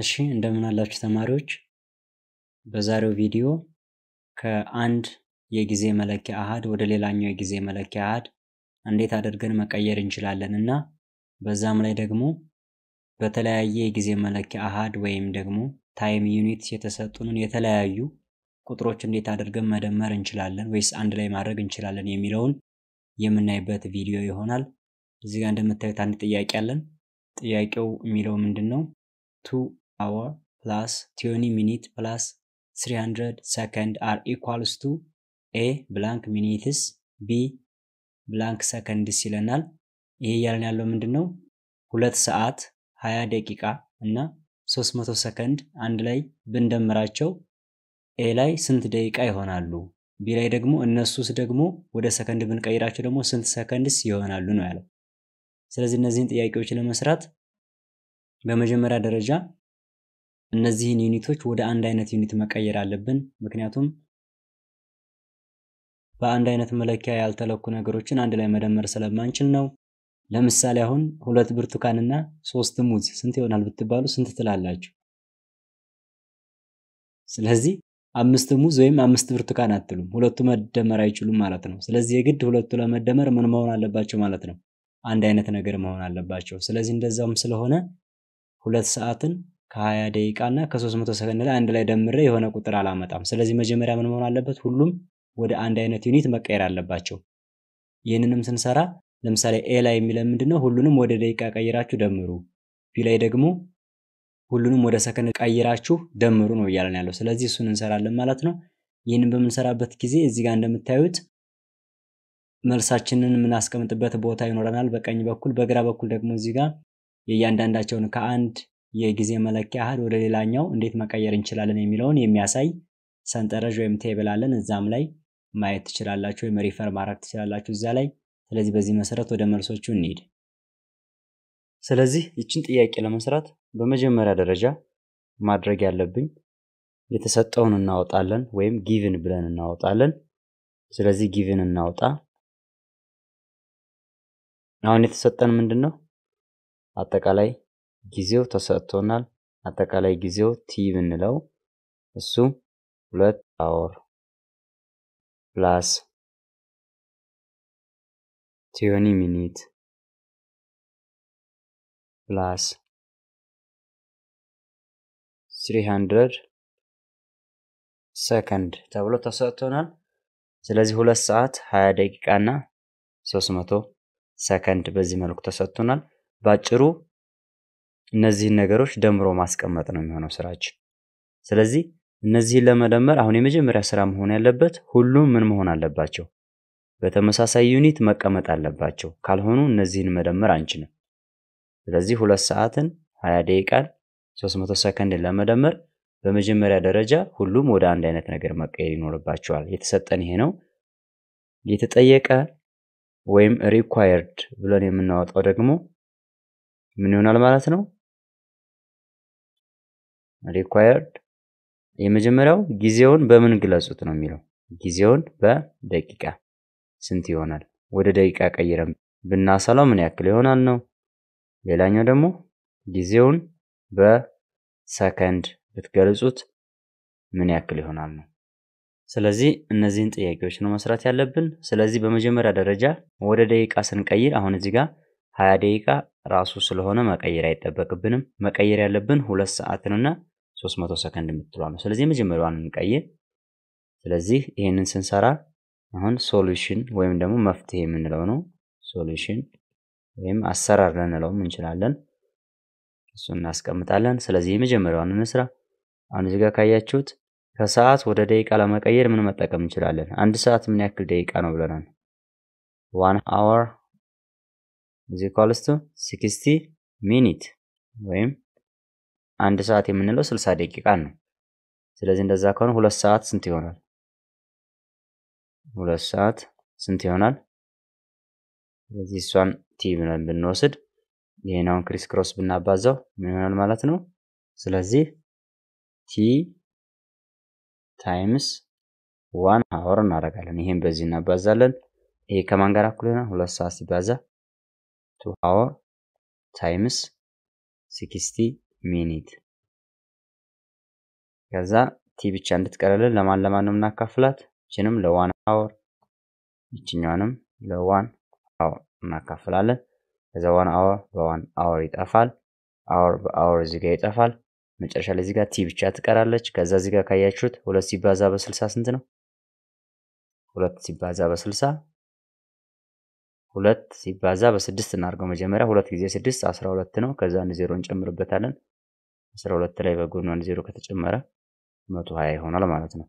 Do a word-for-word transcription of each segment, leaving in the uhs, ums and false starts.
እሺ እንደምን አላችሁ ተማሪዎች በዛሬው ቪዲዮ ከአንድ የጊዜ መለኪያ አሃድ ወደ ሌላኛው የጊዜ መለኪያ አሃድ እንዴት አድርገን መቀየር እንችላለንና በዛም ላይ ደግሞ በተለያየ የጊዜ መለኪያ አሃድ ወይም ደግሞ ታይም ዩኒትስ የተሰጡንን የተለያዩ ቁጥሮች እንዴት አድርገን መደመር እንችላለን ወይስ አንድ ላይ ማድረግ እንችላለን የሚለውን የምናይበት ቪዲዮ ይሆናል እዚህ ጋር እንደምታዩት አንድ ጥያቄ አለን ጥያቄው የሚለው ምንድነው two hour plus twenty minutes plus three hundred seconds are equals to a blank minutes b blank seconds ይለናል ይሄ ያልን ያለው ምንድነው ሁለት ሰዓት ሃያ ደቂቃ እና three hundred ሰከንድ አንድ ላይ ብንደምራቸው a ላይ ስንት ደቂቃ ይሆናሉ b ላይ ደግሞ እነሱስ ደግሞ ወደ ሰከንድ ብንቀይራቸው ደግሞ ስንት ሰከንድስ ይሆናሉ ነው ያለው ስለዚህ እነዚህን ጥያቄዎች ለመስራት በመጀመሪያ ደረጃ እነዚህን ዩኒቶች ወደ አንድ አይነት ዩኒት መቀየር አለብን ምክንያቱም በአንድ አይነት መለኪያ ያልተለኩ ነገሮችን አንድ ላይ መደመር ስለማንችል ነው ለምሳሌ አሁን ሁለት ብርቱካንና ሶስት ሙዝ ስንት ይሆናል ብትባሉ ስንት ትላላችሁ ስለዚህ አምስት ሙዝ ወይም አምስት ብርቱካን አትሉም ሁለቱ መደመር አይችሉም ማለት ነው ስለዚህ የግድ ሁለቱ ለመደመር ምን መሆን አለባቸው ማለት ነው አንድ አይነት ነገር መሆን አለባቸው ስለዚህ እንደዛውም ስለሆነ ሁለት ሰዓትን ከ20 ደቂቃና ከ300 ሰከንድ ላይ አንድ ላይ ደምሬ የሆነ ቁጥር አላመጣም ስለዚህ መጀመሪያ ምን መሆን አለበት ሁሉም ወደ አንድ አይነት ዩኒት መቀየር አለባቸው ይሄንንም ስንሰራ ለምሳሌ a ላይ የሚለው ምንድነው ሁሉንም ወደ ደቂቃ ቀይራችሁ ደምሩ b ላይ ደግሞ ሁሉንም ወደ ሰከንድ ቀይራችሁ ደምሩ ነው ይያልን ያለው ስለዚህ እሱን እንሰራለን ማለት ነው ይሄንን በመንሰራበት ጊዜ እዚህ ጋር እንደምታዩት መልሳችንን ምን አስቀምጥበት ቦታ ይኖርናል በቀኝ በኩል በግራ በኩል ደግሞ እዚህ ጋር የያንዳንዳቸውን ከአንድ የጊዜ መለኪያ አሃድ ወደ ሌላኛው እንዴት መቀየር እንችላለን የሚለውን የሚያሳይ ሰንጠረዥ ወይም ቴብል አለን እዛም ላይ ማየት ትችላላችሁ ወይም ሪፈር ማድረግ ትችላላችሁ እዛ ላይ ስለዚህ በዚህ መሰረት ወደ መልሶቹ እንሂድ ስለዚህ እቺን ጥያቄ ለመስራት በመጀመሪያ ደረጃ ማድረግ ያለብኝ የተሰጠውን እናወጣለን ወይም ጊቭን ብለን እናወጣለን ስለዚህ ጊቭን እናወጣ አሁን የተሰጠን ምንድነው አጠቃላይ ጊዜው ተሰጥቶናል አጠቃላይ ጊዜው t ብንለው እሱ ሁለት hour plus twenty minute plus three hundred second ተብሎ ተሰጥቶናል ስለዚህ ሁለት ሰዓት ሃያ ደቂቃና three hundred ሰከንድ በዚህ መልኩ ተሰጥቶናል ባጭሩ እነዚህ ነገሮች ደምሮ ማስቀመጥ ነው የሚሆነው ስራችን ስለዚህ እነዚህ ለመደመር አሁን የመጀመሪያ ስራ መሆን ያለበት ሁሉም ምን መሆን አለባቸው በተመሳሳይ ዩኒት መቀመጥ አለባቸው ካልሆኑ እነዚህን መደመር አንችልም ስለዚህ ሁለት ሰዓትን ሃያ ደቂቃን three hundred ሰከንድ ለመደመር በመጀመሪያ ደረጃ ሁሉም ወደ አንድ አይነት ነገር መቀየር ይኖርባቸዋል የተሰጠን ይሄ ነው የተጠየቀ ወይም required ብለን የምናወጣው ደግሞ ምን ይሆናል ማለት ነው required የመጀመሪያው ጊዜውን በምን ግለጹት ነው የሚለው ጊዜውን በደቂቃ ስንት ይሆናል ወደ ደቂቃ ቀይረን ብናሰላው ምን ያክል ይሆናል ነው ሌላኛው ደግሞ ጊዜውን በሰከንድ ብትገልጹት ምን ያክል ይሆናል ነው ስለዚህ እነዚህን ጥያቄዎች ነው መስራት ያለብን ስለዚህ በመጀመሪያ ደረጃ ወደ ደቂቃ ስንቀይር አሁን እዚህ ጋር ሃያ ደቂቃ ራሱ ስለሆነ መቀየር አይተበቅብንም መቀየር ያለብን ሁለት ሰዓትንና three hundred ሰከንድ ምትሏ ነው ስለዚህ መጀመሪያውን እንቀይር ስለዚህ ይሄንን ስንሰራ አሁን ሶሉሽን ወይም ደግሞ መፍትሄ የምንለው ነው ሶሉሽን ወይም አሰራር ለነለው እንችላለን እሱን እናስቀምጣለን ስለዚህ የመጀመሪያውን እንስራ አሁን እዚህ ጋር ካያችሁት ከሰዓት ወደ ደቂቃ ለመቀየር ምን መጠቀም እንችላለን አንድ ሰዓት ምን ያክል ደቂቃ ነው ብለናል one hour is equals to sixty minute ወይም አንድ ሰዓት የምንለው sixty ደቂቃ ነው ስለዚህ እንደዛ ከሆነ ሁለት ሰዓት ስንት ይሆናል ሁለት ሰዓት ስንት ይሆናል ስለዚህ እሷን t ብለን ብንወስድ ይሄናውን ክሪስ ክሮስ ብናባዛው ምን ይሆናል ማለት ነው ስለዚህ t times one hour እናደርጋለን ይሄን በዚህ እናባዛለን ይሄ ከማን ጋር እኩል ይሆናል ሁለት ሰዓት ሲባዛ two hour times sixty minute ከዛ ቲ ብቻ እንድትቀረልን ለማን ለማን ነው እናካፍላት እቺንም ለዋን አወር እቺኛንም ለዋን አወር እናካፍላለን ከዛ ዋን አወር በዋን አወር ይጣፋል አወር በአወር እዚህ ጋር ይጣፋል መጨረሻ ላይ እዚህ ጋር ቲ ብቻ ትቀራለች ከዛ እዚህ ጋር ካያችሁት ሁለት ሲባዛ በ60 ስንት ነው ሁለት ሲባዛ በ60 ሁለት ሲባዛ በ6 እናርገው መጀመሪያ ሁለት ጊዜ ስድስት አስራ ሁለት ነው ከዛ አንድ ዜሮ እንጨምርበታለን አስራ ሁለት ላይ በጎን አንድ ዜሮ ከተጨመረ መቶ ሃያ ይሆናል ማለት ነው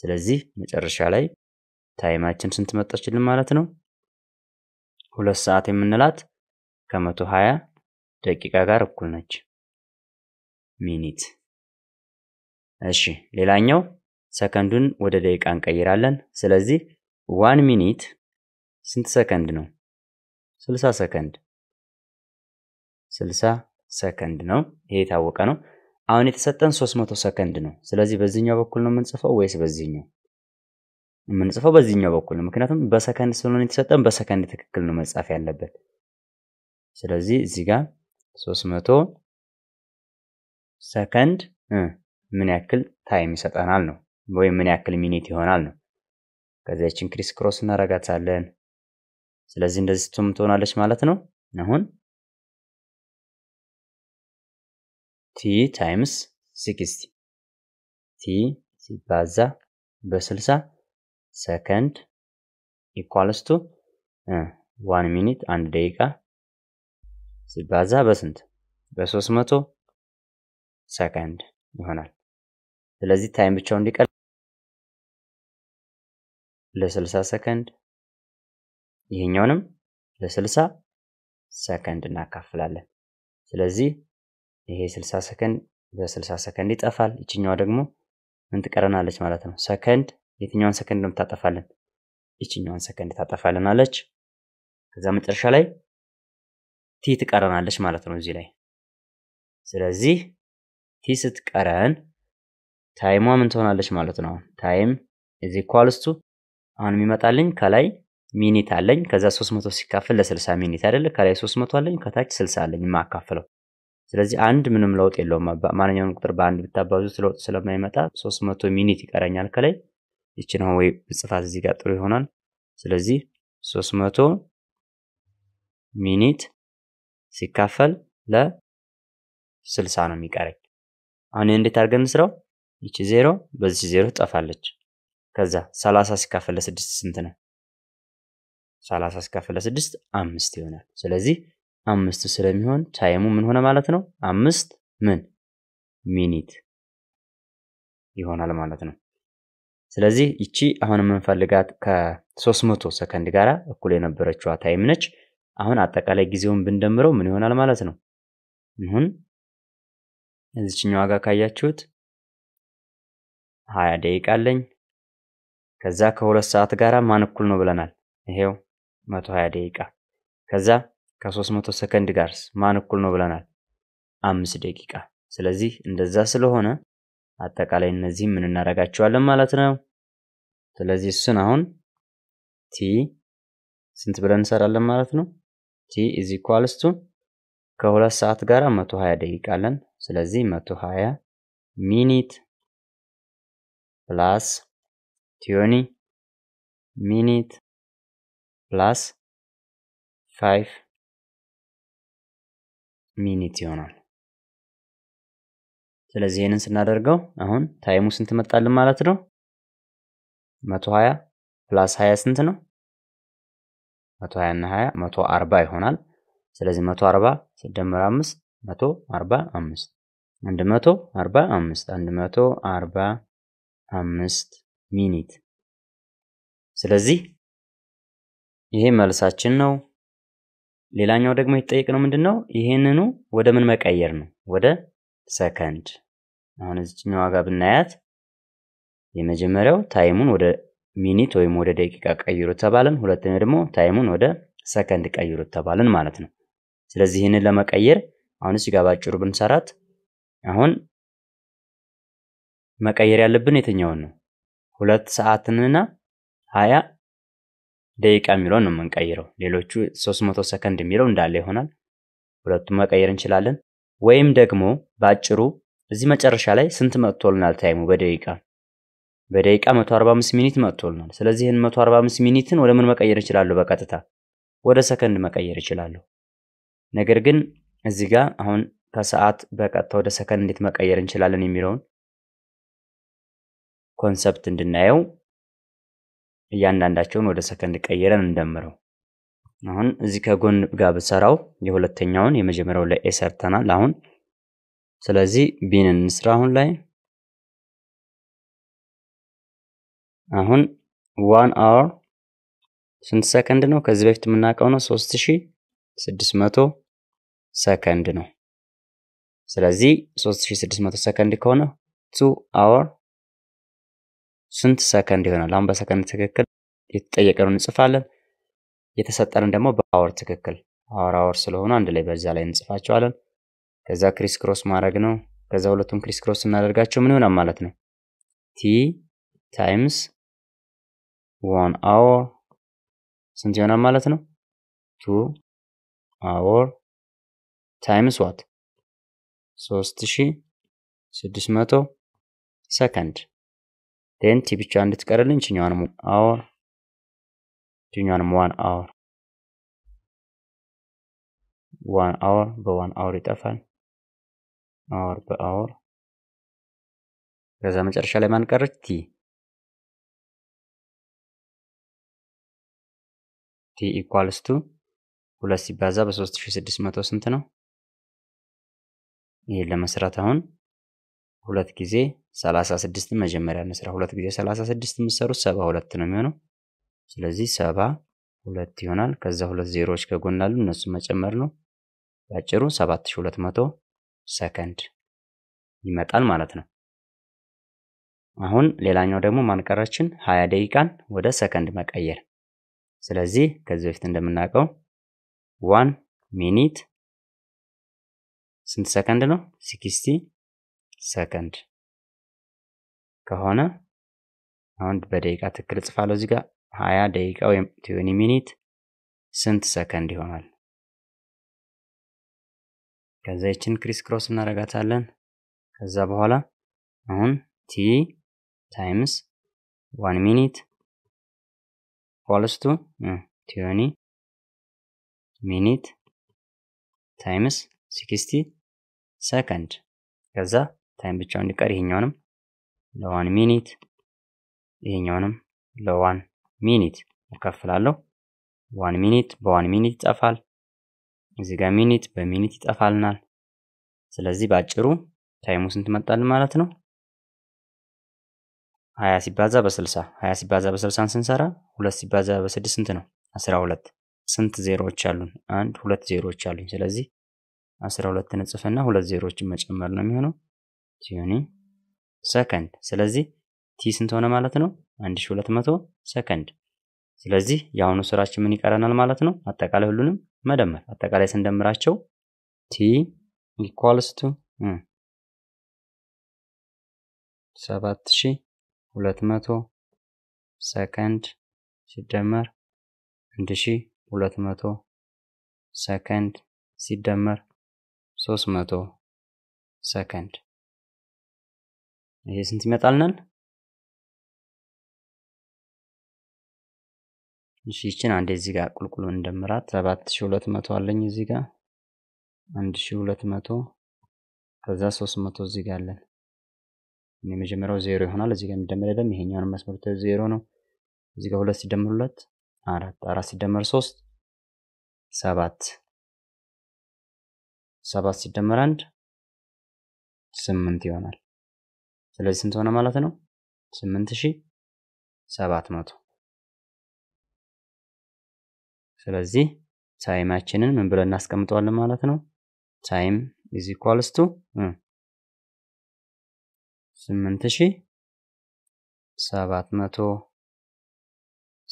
ስለዚህ መጨረሻ ላይ ታይማችን ስንት መጣችልን ማለት ነው ሁለት ሰዓት የምንላት ከ120 ደቂቃ ጋር እኩል ነች ሚኒት እሺ ሌላኛው ሰከንዱን ወደ ደቂቃ እንቀይራለን ስለዚህ one minute ስንት ሰከንድ ነው ስልሳ ሰከንድ ስልሳ ሰከንድ ነው ይሄ ታወቀ ነው አሁን የተሰጠን ሶስት መቶ ሰከንድ ነው ስለዚህ በዚህኛው በኩል ነው የምንጽፈው ወይስ በዚህኛው የምንጽፈው በዚህኛው በኩል ነው ምክንያቱም በሰከንድ ስለሆነ የተሰጠን በሰከንድ ትክክል ነው መጻፍ ያለበት ስለዚህ እዚህ ጋር ሶስት መቶ ሰከንድ ምን ያክል ታይም ይሰጣናል ነው ወይ ምን ያክል ሚኒት ይሆናል ነው ከዛችን ክሪስ ክሮስ እናረጋታለን ስለዚህ እንደዚህ ቱም ትሆናለች ማለት ነው አሁን t times sixty t ሲባዛ በ60 second equals to one minute አንድ ደቂቃ ሲባዛ በስንት በ300 second ይሆናል ስለዚህ ታይም ብቻውን እንዲቀር ለ60 second ይሄኛውንም ለ60 second እናካፍላለን ስለዚህ ይሄ ስልሳ ሰከንድ በ60 ሰከንድ ይጣፋል እቺኛዋ ደግሞ ምን ትቀረናለች ማለት ነው ሰከንድ የትኛውን ሰከንድ ነው ተጣጣፋለን እቺኛውን ሰከንድ ተጣጣፋለናለች ከዛ መጨረሻ ላይ ቲ ትቀረናለች ማለት ነው እዚህ ላይ ስለዚህ ቲ ስትቀረን ታይሟ ምን ትሆናለች ማለት ነው ታይም is equals to አሁን የሚመጣልኝ ከላይ ሚኒት አለኝ ከዛ ሶስት መቶ ሲካፈል ለ60 ሚኒት አይደል ከላይ ሶስት መቶ አለኝ ከታች ስልሳ አለኝ ማካፈለው ስለዚህ አንድ ምንም ለውጥ የለውም ማንኛውንም ቁጥር በአንድ ብታባዙት ለውጥ ስለማይመጣ ሶስት መቶ ሚኒት ይቀራኛል ከላይ እቺ ነው ወይ ጽፋት እዚህ ጋር ጥሩ ይሆናል ስለዚህ ሶስት መቶ ሚኒት ሲካፈል ለ60 ነው የሚቀረኝ አሁን እንዴት አድርገን ስራው እቺ ዜሮ በዚህ ዜሮ ትጠፋለች ከዛ ሰላሳ ሲካፈል ለ6 ስንት ነው ሰላሳ ሲካፈል ለ6 አምስት ይሆናል ስለዚህ አምስት ስለሚሆን ታይሙ ምን ሆነ ማለት ነው አምስት ምን ሚኒት ይሆናል ማለት ነው ስለዚህ እቺ አሁን ምን ፈልጋት ከ300 ሰከንድ ጋራ እኩል የነበረችው ታይም ነች አሁን አጠቃላይ ጊዜውን ብንደምረው ምን ይሆናል ማለት ነው ይሁን እዚህኛው አጋ ካያችሁት ሃያ ደቂቃ አለኝ ከዛ ከሁለት ሰዓት ጋራ ማን እኩል ነው ብለናል ይሄው መቶ ሃያ ደቂቃ ከዛ ከ300 ሰከንድ ጋርስ ማን እኩል ነው ብለናል አምስት ደቂቃ ስለዚህ እንደዛ ስለሆነ አጠቃላይ እነዚህ ምን እናረጋቸዋለን ማለት ነው ስለዚህ እሱን አሁን t ስንት ብለን እንሰራለን ማለት ነው t is equals to ከ2 ሰዓት ጋር መቶ ሃያ ደቂቃ አለን ስለዚህ መቶ ሃያ ሚኒት ፕላስ twenty ሚኒት ፕላስ five ሚኒት ይሆናል ስለዚህ ይሄንን ስናደርገው አሁን ታይሙ ስንት መጣልን ማለት ነው መቶ ሃያ ፕላስ ሃያ ስንት ነው መቶ ሃያ እና ሃያ መቶ አርባ ይሆናል ስለዚህ መቶ አርባ ሲደመር አምስት መቶ አርባ አምስት መቶ አርባ አምስት መቶ አርባ አምስት ሚኒት ስለዚህ ይሄ መልሳችን ነው ሌላኛው ደግሞ የተጠየቀው ምንድነው ይሄንኑ ወደ ምን መቀየር ነው ወደ ሰከንድ አሁን እዚህኛው አጋ ብናያት የመጀመሪያው ታይሙን ወደ ሚኒት ወይም ወደ ደቂቃ ቀይሩ ተባለን ሁለተኛው ደግሞ ታይሙን ወደ ሰከንድ ቀይሩ ተባለን ማለት ነው ስለዚህ ይሄንን ለመቀየር አሁን እዚህ ጋር ባጭሩ ብንሰራት አሁን መቀየር ያለብን የትኛውን ነው ሁለት ሰዓትንና ሃያ ደቂቃ ሚለው ነው መንቀይረው ሌሎቹ ሶስት መቶ ሰከንድ ሚለው እንዳለ ይሆናል ሁለቱም መቀየር እንችላለን ወይም ደግሞ ባጭሩ በዚህ መጨረሻ ላይ ስንት መጥቶልናል ታይሙ በደቂቃ በደቂቃ one forty-five ሚኒት መጥቶልናል ስለዚህ ይሄን one forty-five ሚኒትን ወደ ምን መቀየር ይችላል በቀጥታ ወደ ሰከንድ መቀየር ይችላል ነገር ግን እዚህ ጋር አሁን ከሰዓት በቀጥታ ወደ ሰከንድ እንዴት መቀየር እንችላለን የሚለውን ኮንሰፕት እንድናየው እያንዳንዳቸውን ወደ ሰከንድ ቀየረን እንደምረው አሁን እዚህ ከጎን ጋር በሰራው የሁለተኛውን የመጀመሪያው ላይ ሰርተናል አሁን ስለዚህ ቢን እንስራ አሁን ላይ አሁን one hour ስንት ሰከንድ ነው ከዚህ በፊት የምናቀው ነው three thousand six hundred ሰከንድ ነው ስለዚህ three thousand six hundred ሰከንድ ከሆነ two hour ስንት ሰከንድ ይሆናል አሁን በሰከንድ ተከክል የተጠየቀውን እንጽፋለን የተሰጠረን ደግሞ በአወር ተከክል አወር አወር ስለሆነ አንድ ላይ በዛ ላይ እንጽፋቸዋለን ከዛ ክሪስ ክሮስ ማድረግ ነው ከዛ ሁለቱን ክሪስ ክሮስ እናደርጋቸው ምን ይሆናል ማለት ነው t times one hour ስንት ይሆናል ማለት ነው two hour times what three thousand six hundred second then t ብቻ እንድትቀርልን እኛንም hour እኛንም one hour one hour በ1 hour ይጣፋል hour በhour ከዛ መጨረሻ ላይ ማን ቀረች t t equals to ሁለት ሲባዛ በ3600 ስንት ነው ይሄ ለመስራት አሁን ሁለት ጊዜ thirty-six መጀመሪያ እንስራ ሁለት ጊዜ thirty-six ምሰሩ seventy-two ነው የሚሆነው ስለዚህ seventy-two ይሆናል ከዛ ሁለት ዜሮዎች ከጎናሉ እነሱ መጨመር ነው ያጭሩ seventy-two hundred ሰከንድ ይመጣል ማለት ነው አሁን ሌላኛው ደግሞ ማንቀራችን twenty ደቂቃን ወደ ሰከንድ መቀየር ስለዚህ ከዚህ በፊት እንደምናቀው one minute ስንት ሰከንድ ነው sixty ሰከንድ ከሆነ አሁን በደቂቃ ትክክል ጽፋለሁ እዚህ ጋር twenty ደቂቃ ወይም twenty minute ስንት ሰከንድ ይሆናል ከዛ እቺን ክሪስ ክሮስ እናረጋታለን ከዛ በኋላ አሁን t times one minute equals to twenty minute times sixty second ከዛ ታይም ብቻ እንዲቀር ይሄኛውንም ለone minute ይሄኛውንም ለone minute እከፍላለሁ one minute በone minute ይጣፋል እዚህ ጋር ሚኒት በሚኒት ይጣፋልናል ስለዚህ ባጭሩ ታይሙ ስንት መጣልን ማለት ነው twenty ሲባዛ በ60 twenty ሲባዛ በ60 ስንሰራ two ሲባዛ በ6 ስንት ነው twelve ስንት ዜሮዎች አሉን አንድ ሁለት ዜሮዎች አሉን ስለዚህ twelve ንጽፈና ሁለት ዜሮዎችን መጨመር ነው የሚሆነው twenty ሰከንድ ስለዚህ t ስንት ሆነ ማለት ነው twelve hundred ሰከንድ ስለዚህ ያውኑ ስራችን ምን ይቀራናል ማለት ነው አጠቃላይ ሁሉንም መደመር አጠቃላይ ስንደምራቸው t equals to seventy-two hundred ሰከንድ ሲደመር twelve hundred ሰከንድ ሲደመር three hundred ሰከንድ ይሄ ስንት ይመጣልናል እሺ እቺን አንዴ እዚህ ጋር ቁልቁል እንደምራት seventy-two hundred አለኝ እዚህ ጋር twelve hundred ከዛ three hundred እዚህ ጋር አለን እኔ መጀመሪያው ዜሮ ይሆናል እዚህ ጋር እንደምደምረደም ይሄኛውን መስመር ተ ዜሮ ነው እዚህ ጋር two ሲደመር two four four ሲደመር three seven seven ሲደመር one eight ይሆናል ስለዚህ ስንት ሆነ ማለት ነው eighty-seven hundred ስለዚህ ታይማችንን ምን ብለን እናስቀምጣለን ማለት ነው ታይም is equals to eighty-seven hundred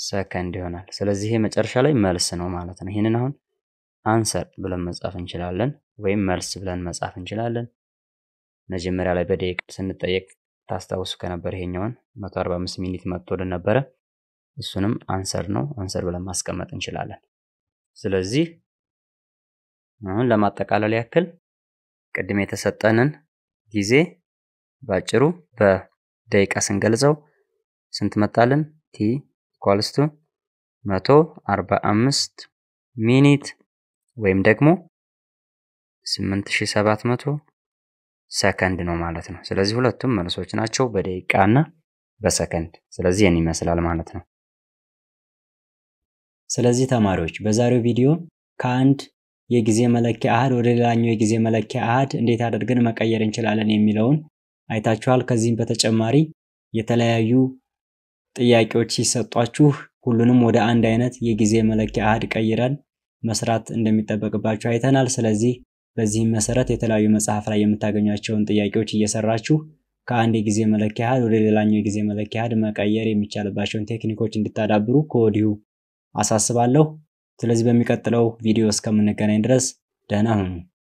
ሰከንድ ይሆናል ስለዚህ ይሄ መጨረሻ ላይ መልስ ነው ማለት ነው ይሄንን አሁን አንሰር ብለን መጻፍ እንችላለን ወይም መልስ ብለን መጻፍ እንችላለን መጀመሪያ ላይ በደቂቃ ስንጠየቅ ታስታውሱ ከነበረ ይሄኛውን one forty-five ሚኒት መጥቶልን ነበር እሱንም አንሰር ነው አንሰር ብለን ማስቀመጥ እንችላለን ስለዚህ አሁን ለማጠቃለል ያክል ቀድሜ የተሰጠነን ጊዜ ባጭሩ በደቂቃ ስንገልጸው ስንት መጣለን t equals to one forty-five ሚኒት ወይም ደግሞ eighty-seven hundred ሰከንድ ነው ማለት ነው ስለዚህ ሁለቱም መልሶች ናቸው በደቂቃና በሰከንድ ስለዚህ እኔ ይመስላል ማለት ነው ስለዚህ ተማሪዎች በዛሬው ቪዲዮ ካንድ የጊዜ መለኪያ አሃድ ወደ ሌላኛው የጊዜ መለኪያ አሃድ እንዴት አድርገን መቀየር እንችላለን የሚለውን አይታችኋል ከዚህም በተጨማሪ የተለያዩ ጥያቄዎች ሲሰጧችሁ ሁሉንም ወደ አንድ አይነት የጊዜ መለኪያ አሃድ ቀይራን መስራት እንደሚጠበቅባችሁ አይተናል ስለዚህ በዚህ መሰረት የተለያዩ መጽሐፍ ላይ የምታገኙቸውን ጥያቄዎች እየሰራችሁ ከአንድ የጊዜ መለኪያ አሃድ ወደ ሌላኛው የጊዜ መለኪያ አሃድ መቀየር የሚቻልባቸውን ቴክኒኮች እንድታዳብሩ ኮዲዩ አሳስባለሁ ስለዚህ በሚቀጥለው ቪዲዮ እስከምንገናኝ ድረስ ደህና ሁኑ